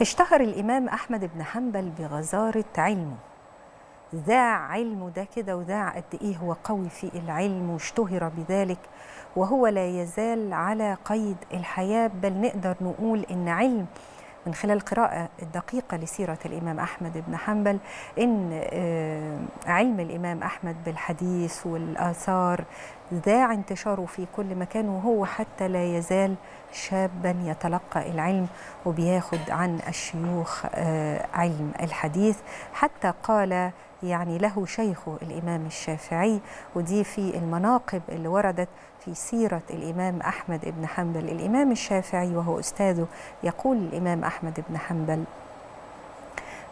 اشتهر الإمام أحمد بن حنبل بغزارة علمه، ذاع علمه ده كده وذاع قد إيه هو قوي في العلم، واشتهر بذلك وهو لا يزال على قيد الحياة. بل نقدر نقول إن علم من خلال القراءة الدقيقة لسيرة الإمام أحمد بن حنبل، إن علم الإمام أحمد بالحديث والآثار ذاع انتشاره في كل مكان، وهو حتى لا يزال شابا يتلقى العلم وبياخد عن الشيوخ علم الحديث. حتى قال يعني له شيخه الإمام الشافعي، ودي في المناقب اللي وردت في سيرة الإمام أحمد بن حنبل. الإمام الشافعي وهو أستاذه يقول الإمام أحمد بن حنبل: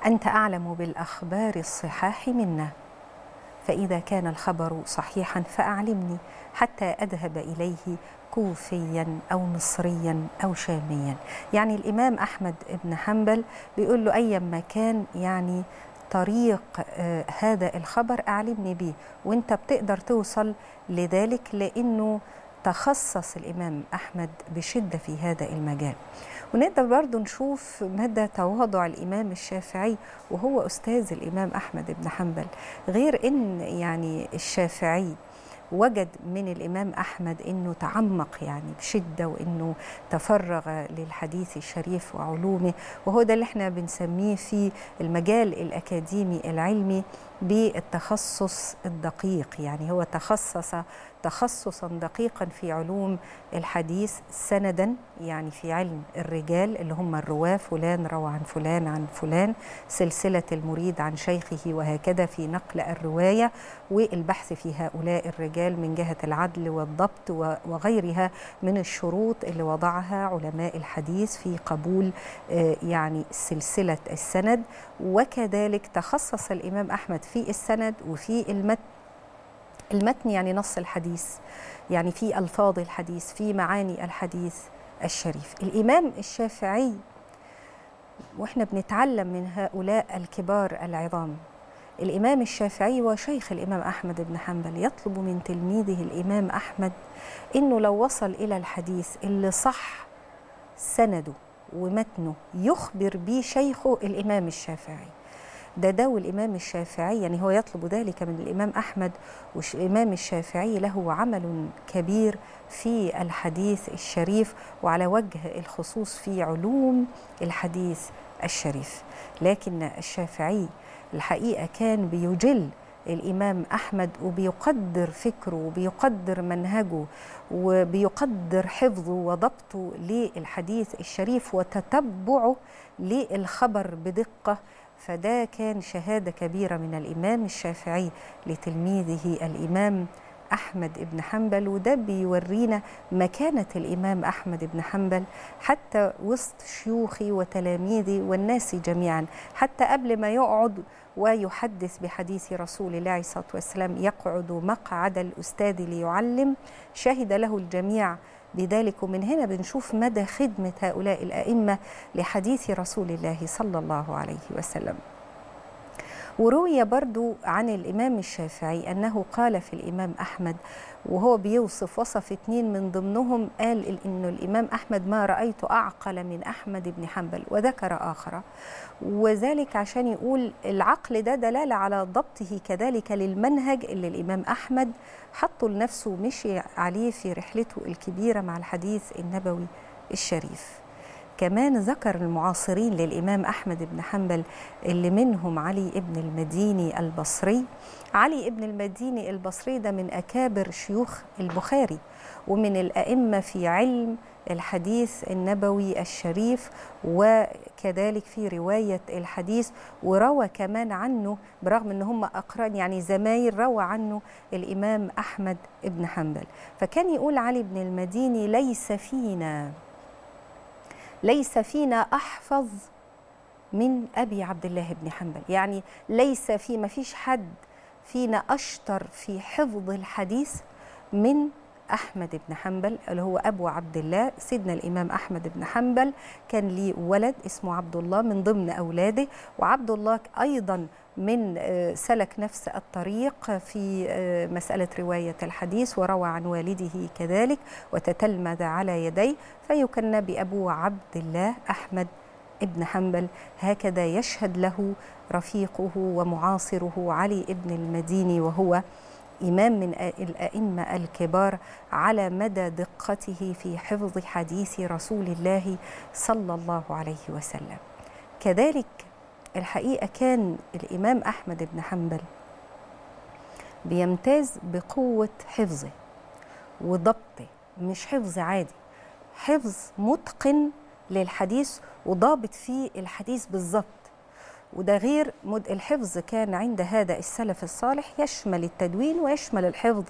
أنت أعلم بالأخبار الصحاح منا، فإذا كان الخبر صحيحا فأعلمني حتى أذهب إليه كوفيا أو مصريا أو شاميا. يعني الإمام أحمد بن حنبل بيقول له أيما كان يعني طريق هذا الخبر أعلمني بيه، وانت بتقدر توصل لذلك لأنه تخصص الإمام أحمد بشدة في هذا المجال. ونقدر برضو نشوف مدى تواضع الإمام الشافعي وهو أستاذ الإمام أحمد بن حنبل. غير أن يعني الشافعي وجد من الإمام أحمد أنه تعمق يعني بشدة، وأنه تفرغ للحديث الشريف وعلومه، وهو ده اللي احنا بنسميه في المجال الأكاديمي العلمي بالتخصص الدقيق. يعني هو تخصص تخصصا دقيقا في علوم الحديث سندا، يعني في علم الرجال اللي هم الرواه، فلان روى عن فلان عن فلان، سلسله المريد عن شيخه وهكذا في نقل الروايه، والبحث في هؤلاء الرجال من جهه العدل والضبط وغيرها من الشروط اللي وضعها علماء الحديث في قبول يعني سلسله السند. وكذلك تخصص الامام احمد في السند وفي المتن، يعني نص الحديث، يعني في ألفاظ الحديث، في معاني الحديث الشريف. الإمام الشافعي وإحنا بنتعلم من هؤلاء الكبار العظام، الإمام الشافعي وشيخ الإمام أحمد بن حنبل يطلب من تلميذه الإمام أحمد إنه لو وصل إلى الحديث اللي صح سنده ومتنه يخبر به شيخه الإمام الشافعي. ده والإمام الشافعي يعني هو يطلب ذلك من الإمام أحمد، والإمام الشافعي له عمل كبير في الحديث الشريف وعلى وجه الخصوص في علوم الحديث الشريف. لكن الشافعي الحقيقة كان بيجل الإمام أحمد وبيقدر فكره وبيقدر منهجه وبيقدر حفظه وضبطه للحديث الشريف وتتبعه للخبر بدقة. فده كان شهادة كبيرة من الإمام الشافعي لتلميذه الإمام أحمد بن حنبل، وده بيورينا مكانة الإمام أحمد بن حنبل حتى وسط شيوخي وتلاميذي والناس جميعا. حتى قبل ما يقعد ويحدث بحديث رسول الله عليه الصلاة والسلام يقعد مقعد الأستاذ ليعلم، شهد له الجميع بذلك. ومن هنا بنشوف مدى خدمة هؤلاء الأئمة لحديث رسول الله صلى الله عليه وسلم. وروي برضو عن الإمام الشافعي أنه قال في الإمام أحمد وهو بيوصف، وصف اثنين من ضمنهم، قال إنه الإمام أحمد ما رأيت أعقل من أحمد بن حنبل، وذكر آخر، وذلك عشان يقول العقل ده دلالة على ضبطه كذلك للمنهج اللي الإمام أحمد حطه لنفسه ومشي عليه في رحلته الكبيرة مع الحديث النبوي الشريف. كمان ذكر المعاصرين للإمام أحمد بن حنبل اللي منهم علي بن المديني البصري. علي بن المديني البصري ده من أكابر شيوخ البخاري ومن الأئمة في علم الحديث النبوي الشريف وكذلك في رواية الحديث. وروى كمان عنه برغم ان هم اقران يعني زمايل، روى عنه الإمام أحمد بن حنبل. فكان يقول علي بن المديني: ليس فينا أحفظ من أبي عبد الله بن حنبل، يعني ليس في ما فيش حد فينا أشطر في حفظ الحديث من أحمد بن حنبل اللي هو أبو عبد الله. سيدنا الإمام أحمد بن حنبل كان ليه ولد اسمه عبد الله من ضمن أولاده، وعبد الله أيضا من سلك نفس الطريق في مسألة رواية الحديث، وروى عن والده كذلك وتتلمذ على يديه، فيكنى بأبو عبد الله أحمد بن حنبل، هكذا يشهد له رفيقه ومعاصره علي بن المديني، وهو إمام من الأئمة الكبار على مدى دقته في حفظ حديث رسول الله صلى الله عليه وسلم. كذلك الحقيقة كان الإمام أحمد بن حنبل بيمتاز بقوة حفظه وضبطه، مش حفظ عادي، حفظ متقن للحديث وضابط فيه الحديث بالظبط. وده غير الحفظ كان عند هذا السلف الصالح يشمل التدوين ويشمل الحفظ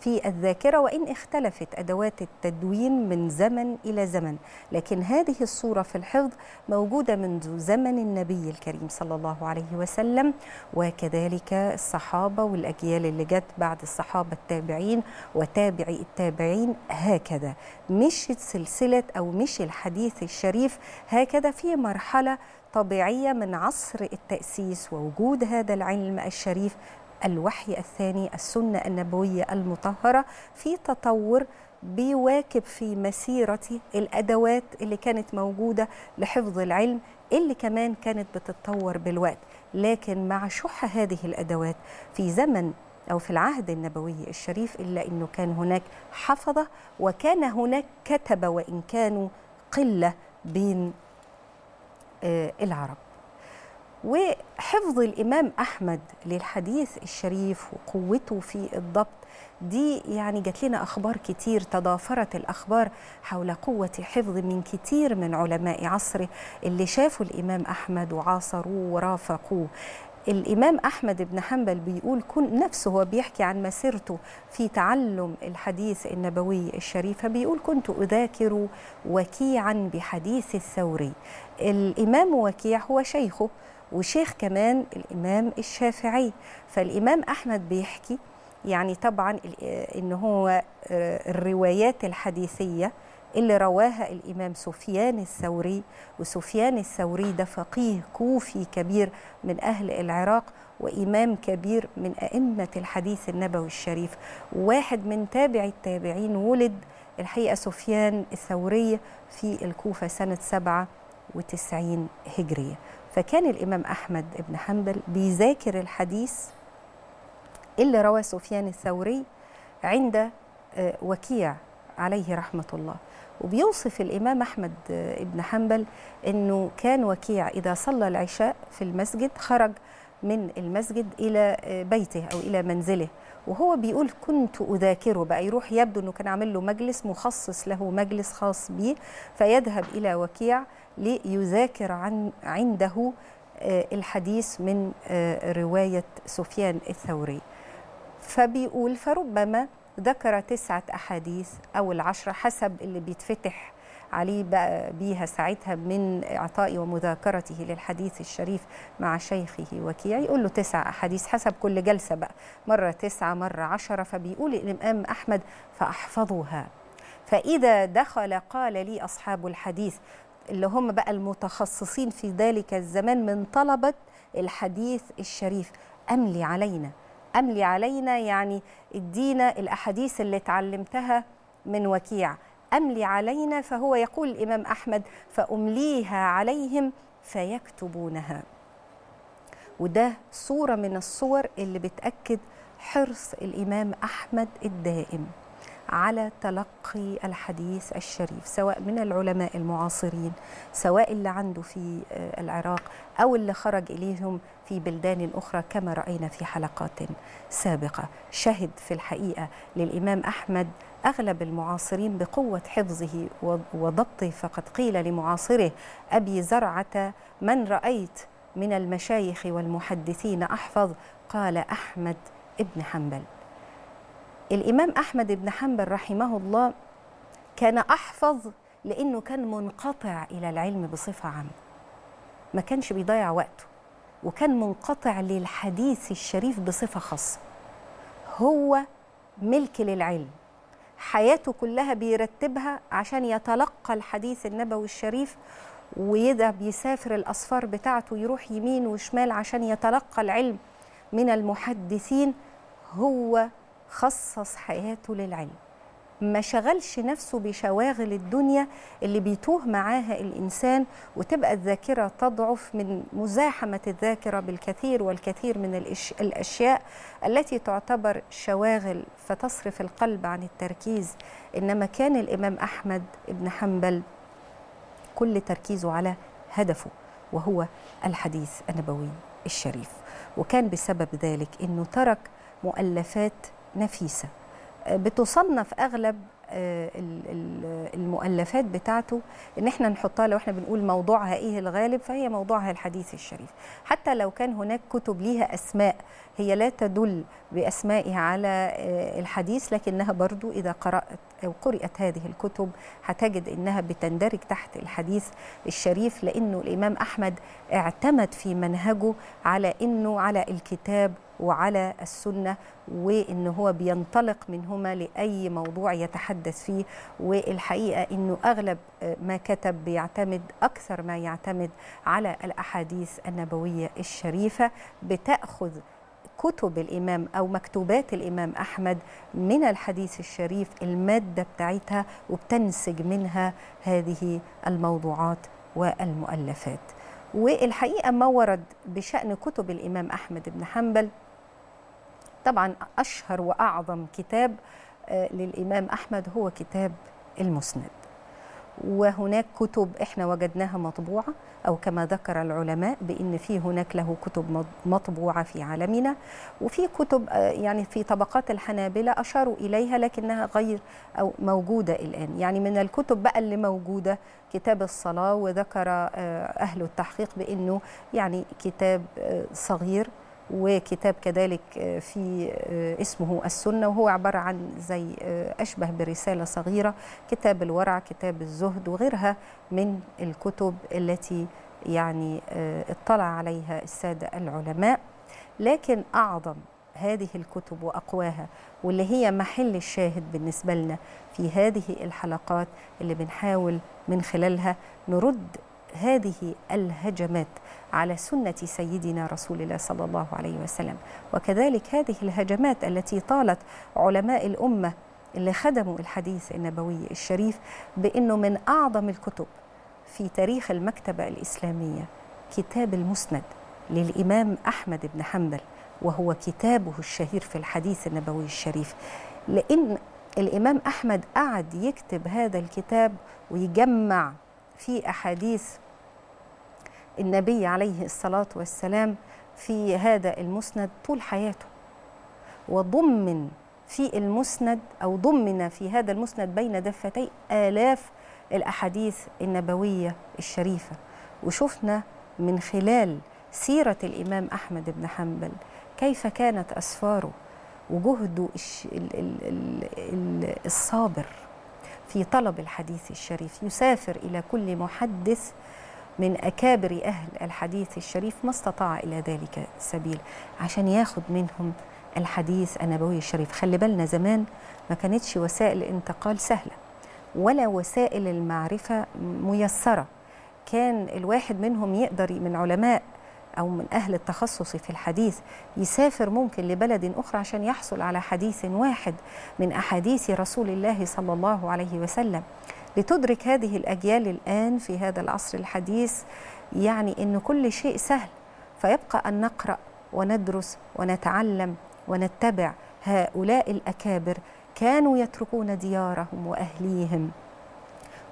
في الذاكرة، وإن اختلفت أدوات التدوين من زمن إلى زمن، لكن هذه الصورة في الحفظ موجودة منذ زمن النبي الكريم صلى الله عليه وسلم، وكذلك الصحابة والأجيال اللي جت بعد الصحابة التابعين وتابعي التابعين. هكذا مشت سلسلة أو مش الحديث الشريف هكذا في مرحلة طبيعية من عصر التأسيس ووجود هذا العلم الشريف، الوحي الثاني، السنة النبوية المطهرة، في تطور بيواكب في مسيرة الأدوات اللي كانت موجودة لحفظ العلم، اللي كمان كانت بتتطور بالوقت. لكن مع شح هذه الأدوات في زمن أو في العهد النبوي الشريف، إلا أنه كان هناك حفظة وكان هناك كتبة، وإن كانوا قلة بين العرب. وحفظ الإمام أحمد للحديث الشريف وقوته في الضبط دي، يعني جات لنا أخبار كتير، تضافرت الأخبار حول قوة حفظ من كتير من علماء عصره اللي شافوا الإمام أحمد وعاصروه ورافقوه. الإمام أحمد بن حنبل بيقول نفسه هو بيحكي عن مسيرته في تعلم الحديث النبوي الشريف، بيقول كنت أذاكر وكيعا بحديث الثوري. الإمام وكيع هو شيخه وشيخ كمان الإمام الشافعي، فالإمام أحمد بيحكي يعني طبعا إن هو الروايات الحديثية اللي رواها الإمام سفيان الثوري، وسفيان الثوري ده فقيه كوفي كبير من أهل العراق وإمام كبير من أئمة الحديث النبوي الشريف، واحد من تابعي التابعين. ولد الحقيقة سفيان الثوري في الكوفة سنة 97 هجرية. فكان الإمام أحمد بن حنبل بيذاكر الحديث اللي روى سفيان الثوري عند وكيع عليه رحمة الله. وبيوصف الإمام أحمد بن حنبل أنه كان وكيع إذا صلى العشاء في المسجد خرج من المسجد إلى بيته أو إلى منزله، وهو بيقول كنت أذاكره، بقى يروح، يبدو أنه كان عامل له مجلس مخصص له، مجلس خاص به، فيذهب إلى وكيع ليذاكر عنده الحديث من رواية سفيان الثوري. فبيقول فربما ذكر 9 أحاديث أو 10 حسب اللي بيتفتح عليه بيها ساعتها من إعطائي ومذاكرته للحديث الشريف مع شيخه وكيع، يقول له 9 أحاديث حسب كل جلسة، بقى مرة 9 مرة 10. فبيقول الإمام أحمد فأحفظها، فإذا دخل قال لي أصحاب الحديث اللي هم بقى المتخصصين في ذلك الزمان من طلبة الحديث الشريف، أملي علينا، أملي علينا يعني ادينا الأحاديث اللي اتعلمتها من وكيع، أملي علينا. فهو يقول الإمام أحمد فأمليها عليهم فيكتبونها. وده صورة من الصور اللي بتأكد حرص الإمام أحمد الدائم على تلقي الحديث الشريف، سواء من العلماء المعاصرين، سواء اللي عنده في العراق أو اللي خرج إليهم في بلدان أخرى، كما رأينا في حلقات سابقة. شهد في الحقيقة للإمام أحمد أغلب المعاصرين بقوة حفظه وضبطه، فقد قيل لمعاصره أبي زرعة من رأيت من المشايخ والمحدثين أحفظ؟ قال أحمد بن حنبل. الإمام أحمد بن حنبل رحمه الله كان أحفظ لأنه كان منقطع إلى العلم بصفة عامة، ما كانش بيضيع وقته، وكان منقطع للحديث الشريف بصفة خاصة، هو ملك للعلم، حياته كلها بيرتبها عشان يتلقى الحديث النبوي الشريف، ويده بيسافر الأسفار بتاعته، يروح يمين وشمال عشان يتلقى العلم من المحدثين. هو خصص حياته للعلم، ما شغلش نفسه بشواغل الدنيا اللي بيتوه معاها الإنسان، وتبقى الذاكرة تضعف من مزاحمة الذاكرة بالكثير والكثير من الأشياء التي تعتبر شواغل فتصرف القلب عن التركيز. إنما كان الإمام أحمد بن حنبل كل تركيزه على هدفه وهو الحديث النبوي الشريف، وكان بسبب ذلك أنه ترك مؤلفات نفيسة بتصنف أغلب المؤلفات بتاعته إن احنا نحطها لو احنا بنقول موضوعها إيه الغالب، فهي موضوعها الحديث الشريف. حتى لو كان هناك كتب ليها أسماء هي لا تدل بأسمائها على الحديث، لكنها برضو إذا قرأت أو قرأت هذه الكتب هتجد إنها بتندرج تحت الحديث الشريف، لأنه الإمام أحمد اعتمد في منهجه على إنه على الكتاب وعلى السنة، وإن هو بينطلق منهما لأي موضوع يتحدث فيه. والحقيقة إنه أغلب ما كتب بيعتمد أكثر ما يعتمد على الأحاديث النبوية الشريفة. بتأخذ كتب الإمام أو مكتوبات الإمام أحمد من الحديث الشريف المادة بتاعتها وبتنسج منها هذه الموضوعات والمؤلفات. والحقيقة ما ورد بشأن كتب الإمام أحمد بن حنبل، طبعا أشهر وأعظم كتاب للإمام أحمد هو كتاب المسند، وهناك كتب احنا وجدناها مطبوعة أو كما ذكر العلماء بأن في هناك له كتب مطبوعة في عالمنا، وفي كتب يعني في طبقات الحنابلة أشاروا إليها لكنها غير أو موجودة الآن. يعني من الكتب بقى اللي موجودة كتاب الصلاة، وذكر أهل التحقيق بأنه يعني كتاب صغير، وكتاب كذلك في اسمه السنة وهو عبارة عن زي أشبه برسالة صغيرة، كتاب الورع، كتاب الزهد، وغيرها من الكتب التي يعني اطلع عليها السادة العلماء. لكن أعظم هذه الكتب وأقواها واللي هي محل الشاهد بالنسبة لنا في هذه الحلقات اللي بنحاول من خلالها نرد هذه الهجمات على سنة سيدنا رسول الله صلى الله عليه وسلم، وكذلك هذه الهجمات التي طالت علماء الأمة اللي خدموا الحديث النبوي الشريف، بأنه من أعظم الكتب في تاريخ المكتبة الإسلامية كتاب المسند للإمام أحمد بن حنبل، وهو كتابه الشهير في الحديث النبوي الشريف. لأن الإمام أحمد قعد يكتب هذا الكتاب ويجمع في أحاديث النبي عليه الصلاة والسلام في هذا المسند طول حياته، وضمن في المسند أو ضمن في هذا المسند بين دفتي آلاف الأحاديث النبوية الشريفة. وشفنا من خلال سيرة الإمام أحمد بن حنبل كيف كانت أسفاره وجهده الصابر في طلب الحديث الشريف. يسافر إلى كل محدث من أكابر أهل الحديث الشريف ما استطاع إلى ذلك سبيل عشان ياخد منهم الحديث النبوي الشريف. خلي بالنا زمان ما كانتش وسائل الانتقال سهلة ولا وسائل المعرفة ميسرة، كان الواحد منهم يقدر من علماء أو من أهل التخصص في الحديث يسافر ممكن لبلد أخرى عشان يحصل على حديث واحد من أحاديث رسول الله صلى الله عليه وسلم. لتدرك هذه الأجيال الآن في هذا العصر الحديث يعني أن كل شيء سهل، فيبقى أن نقرأ وندرس ونتعلم ونتبع هؤلاء الأكابر. كانوا يتركون ديارهم وأهليهم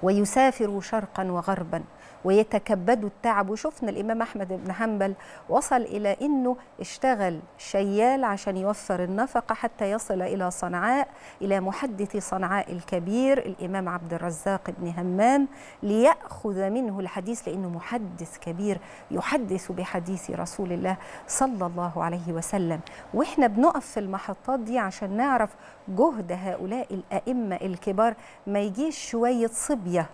ويسافروا شرقا وغربا ويتكبدوا التعب. وشفنا الإمام أحمد بن حنبل وصل إلى أنه اشتغل شيال عشان يوفر النفقة حتى يصل إلى صنعاء، إلى محدث صنعاء الكبير الإمام عبد الرزاق بن همام ليأخذ منه الحديث، لأنه محدث كبير يحدث بحديث رسول الله صلى الله عليه وسلم. وإحنا بنقف في المحطات دي عشان نعرف جهد هؤلاء الأئمة الكبار، ما يجيش شوية صبية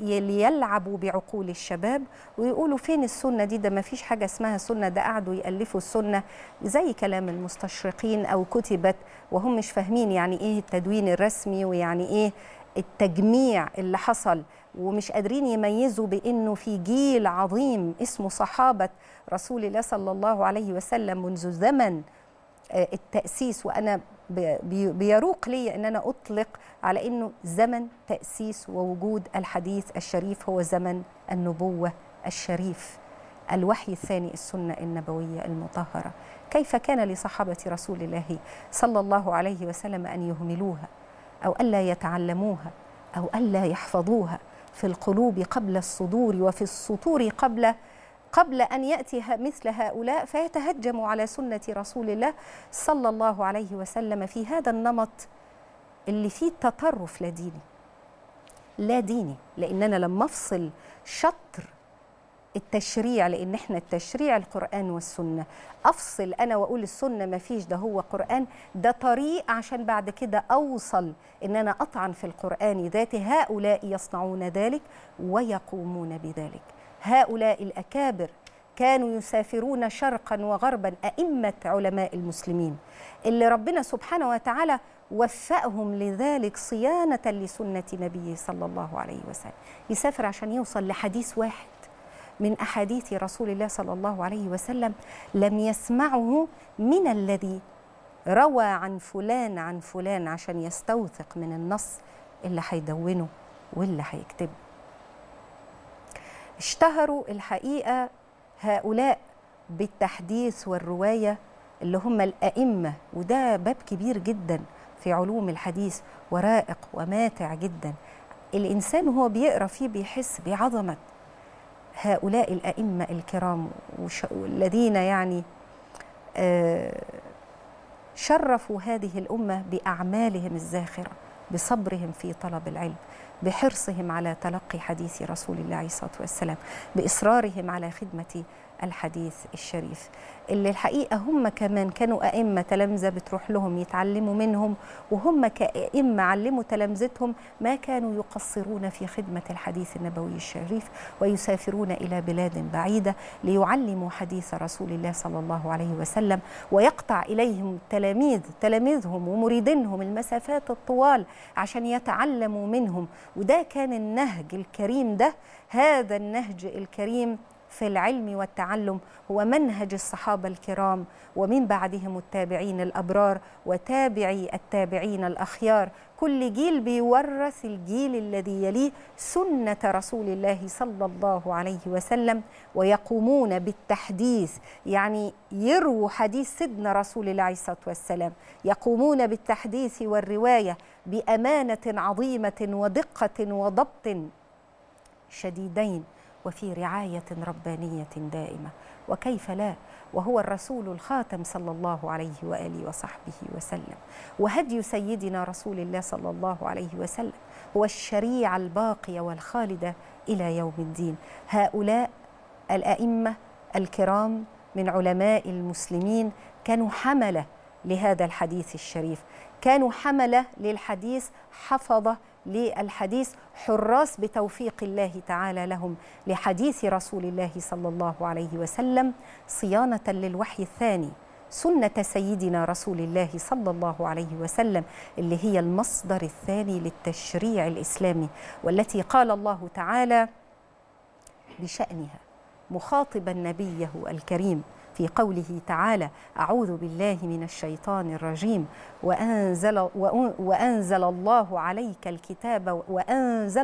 يلعبوا بعقول الشباب ويقولوا فين السنة دي، ده ما فيش حاجة اسمها سنة، ده قعدوا يألفوا السنة زي كلام المستشرقين أو كتبت، وهم مش فاهمين يعني إيه التدوين الرسمي ويعني إيه التجميع اللي حصل، ومش قادرين يميزوا بأنه في جيل عظيم اسمه صحابة رسول الله صلى الله عليه وسلم منذ زمن التأسيس. وأنا بيروق لي أن أنا أطلق على أنه زمن تأسيس ووجود الحديث الشريف هو زمن النبوة الشريف، الوحي الثاني، السنة النبوية المطهرة. كيف كان لصحابة رسول الله صلى الله عليه وسلم أن يهملوها أو ألا يتعلموها أو ألا يحفظوها في القلوب قبل الصدور وفي السطور قبل أن يأتي مثل هؤلاء فيتهجموا على سنة رسول الله صلى الله عليه وسلم في هذا النمط اللي فيه تطرف لا ديني. لأننا لما أفصل شطر التشريع، لأن احنا التشريع القرآن والسنة، أفصل أنا وأقول السنة ما فيش، ده هو قرآن، ده طريق عشان بعد كده أوصل إن أنا أطعن في القرآن ذاته. هؤلاء يصنعون ذلك ويقومون بذلك. هؤلاء الأكابر كانوا يسافرون شرقا وغربا، أئمة علماء المسلمين اللي ربنا سبحانه وتعالى وفقهم لذلك صيانة لسنة نبيه صلى الله عليه وسلم، يسافر عشان يوصل لحديث واحد من أحاديث رسول الله صلى الله عليه وسلم لم يسمعه من الذي روى عن فلان عن فلان، عشان يستوثق من النص اللي هيدونه واللي هيكتبه. اشتهروا الحقيقة هؤلاء بالتحديث والرواية اللي هم الأئمة، وده باب كبير جدا في علوم الحديث ورائق وماتع جدا. الإنسان وهو بيقرأ فيه بيحس بعظمة هؤلاء الأئمة الكرام والذين يعني شرفوا هذه الأمة بأعمالهم الزاخرة، بصبرهم في طلب العلم، بحرصهم على تلقي حديث رسول الله عليه الصلاة والسلام، بإصرارهم على خدمة الحديث الشريف، اللي الحقيقة هم كمان كانوا أئمة. تلامذة بتروح لهم يتعلموا منهم، وهم كأئمة علموا تلامذتهم ما كانوا يقصرون في خدمة الحديث النبوي الشريف، ويسافرون إلى بلاد بعيدة ليعلموا حديث رسول الله صلى الله عليه وسلم، ويقطع إليهم تلاميذهم ومريدينهم المسافات الطوال عشان يتعلموا منهم. وده كان النهج الكريم، ده هذا النهج الكريم في العلم والتعلم هو منهج الصحابة الكرام ومن بعدهم التابعين الأبرار وتابعي التابعين الأخيار. كل جيل بيورث الجيل الذي يليه سنة رسول الله صلى الله عليه وسلم، ويقومون بالتحديث، يعني يرووا حديث سيدنا رسول الله عليه الصلاة والسلام، يقومون بالتحديث والرواية بأمانة عظيمة ودقة وضبط شديدين وفي رعاية ربانية دائمة. وكيف لا، وهو الرسول الخاتم صلى الله عليه وآله وصحبه وسلم، وهدي سيدنا رسول الله صلى الله عليه وسلم هو الشريعة الباقية والخالدة إلى يوم الدين. هؤلاء الأئمة الكرام من علماء المسلمين كانوا حملة لهذا الحديث الشريف، كانوا حملة للحديث، حفظة للحديث، حراس بتوفيق الله تعالى لهم لحديث رسول الله صلى الله عليه وسلم، صيانة للوحي الثاني، سنة سيدنا رسول الله صلى الله عليه وسلم اللي هي المصدر الثاني للتشريع الإسلامي، والتي قال الله تعالى بشأنها مخاطبا نبيه الكريم في قوله تعالى: أعوذ بالله من الشيطان الرجيم، وأنزل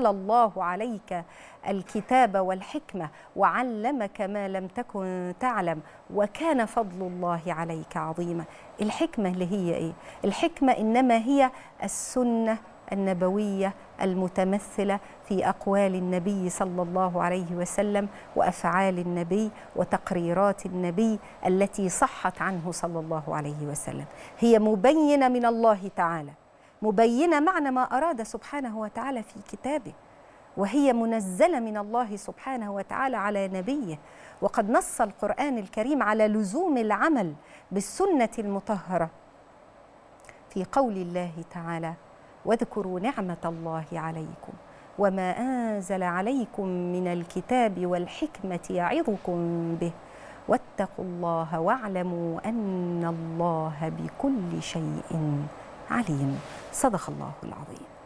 الله عليك الكتاب والحكمة وعلمك ما لم تكن تعلم وكان فضل الله عليك عظيما. الحكمة اللي هي إيه؟ الحكمة إنما هي السنة النبوية المتمثلة في أقوال النبي صلى الله عليه وسلم وأفعال النبي وتقريرات النبي التي صحت عنه صلى الله عليه وسلم، هي مبينة من الله تعالى، مبينة معنى ما أراد سبحانه وتعالى في كتابه، وهي منزلة من الله سبحانه وتعالى على نبيه. وقد نص القرآن الكريم على لزوم العمل بالسنة المطهرة في قول الله تعالى: واذكروا نعمة الله عليكم وما أنزل عليكم من الكتاب والحكمة يعظكم به واتقوا الله واعلموا أن الله بكل شيء عليم. صدق الله العظيم.